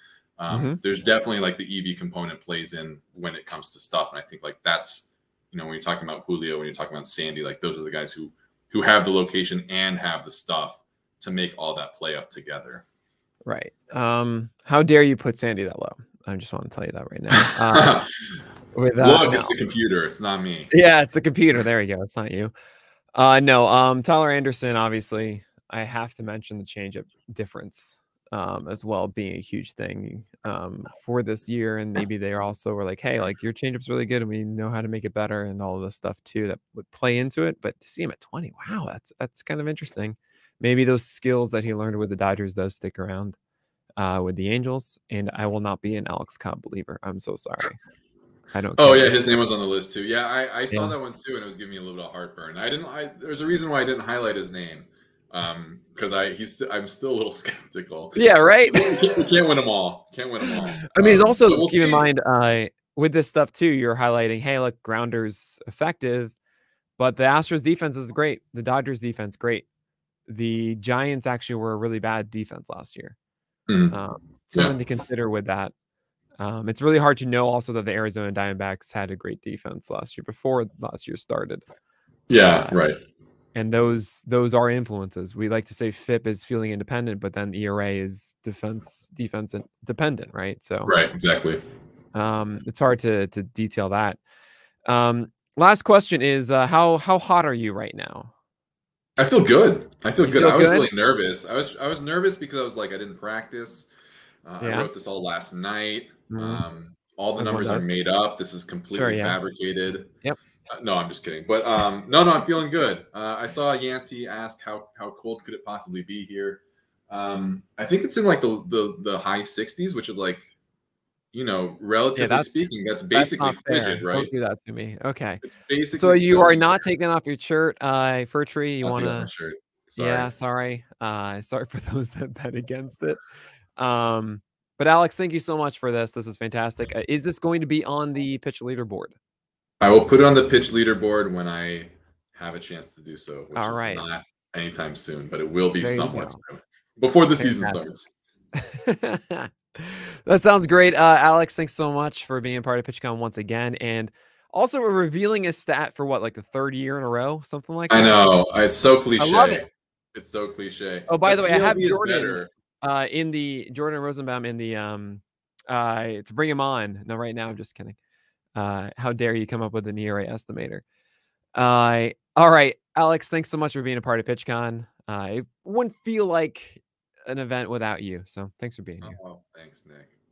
there's definitely like the EV component plays in when it comes to stuff. And I think like that's, when you're talking about Julio, when you're talking about Sandy, like those are the guys who have the location and have the stuff to make all that play up together. Right. How dare you put Sandy that low? I just want to tell you that right now. Look, it's the computer. It's not me. Yeah, it's the computer. There you go. It's not you. Tyler Anderson, obviously. I have to mention the change of difference. as well being a huge thing for this year. And maybe they also were like, hey, like your changeup's really good and we know how to make it better and all of this stuff too that would play into it. But to see him at 20, wow, that's kind of interesting. Maybe those skills that he learned with the Dodgers does stick around with the Angels. And I will not be an Alex Cobb believer. I'm so sorry. I don't. Oh yeah, his name was on the list too. Yeah, I saw that one too, and it was giving me a little bit of heartburn. There's a reason why I didn't highlight his name. Because I'm still a little skeptical. Yeah, right. Can't win them all. I mean, it's also we'll keep in mind with this stuff too. You're highlighting, hey, look, grounders effective, but the Astros defense is great. The Dodgers defense great. The Giants actually were a really bad defense last year. Mm-hmm. Something to consider with that. It's really hard to know also that the Arizona Diamondbacks had a great defense last year before last year started. Yeah, right. And those are influences. We like to say FIP is feeling independent, but then ERA is defense dependent, right? So right, exactly. It's hard to detail that. Last question is how hot are you right now? I feel good. I was really nervous. I was nervous because I was like I didn't practice. I wrote this all last night. All the numbers are made up. This is completely fabricated. Yep. No, I'm just kidding. But no, I'm feeling good. I saw Yancey ask how cold could it possibly be here. I think it's in like the high 60s, which is like, you know, relatively speaking, that's basically frigid, right? Don't do that to me. Okay. It's basically so you are not taking off your shirt, FirTree. You want to? Yeah, sorry. Sorry for those that bet against it. But Alex, thank you so much for this. This is fantastic. Is this going to be on the pitch leaderboard? I will put it on the pitch leaderboard when I have a chance to do so, which is not anytime soon, but it will be somewhat soon before the season starts. That sounds great. Alex, thanks so much for being a part of PitchCon once again. And also we're revealing a stat for what, like the third year in a row, something like that. I know. It's so cliche. I love it. It's so cliche. Oh, by the way, I have Jordan. Jordan Rosenbaum in the to bring him on. No, right now I'm just kidding. How dare you come up with an ERA estimator? All right, Alex, thanks so much for being a part of PitchCon. It wouldn't feel like an event without you. So thanks for being here. Thanks, Nick.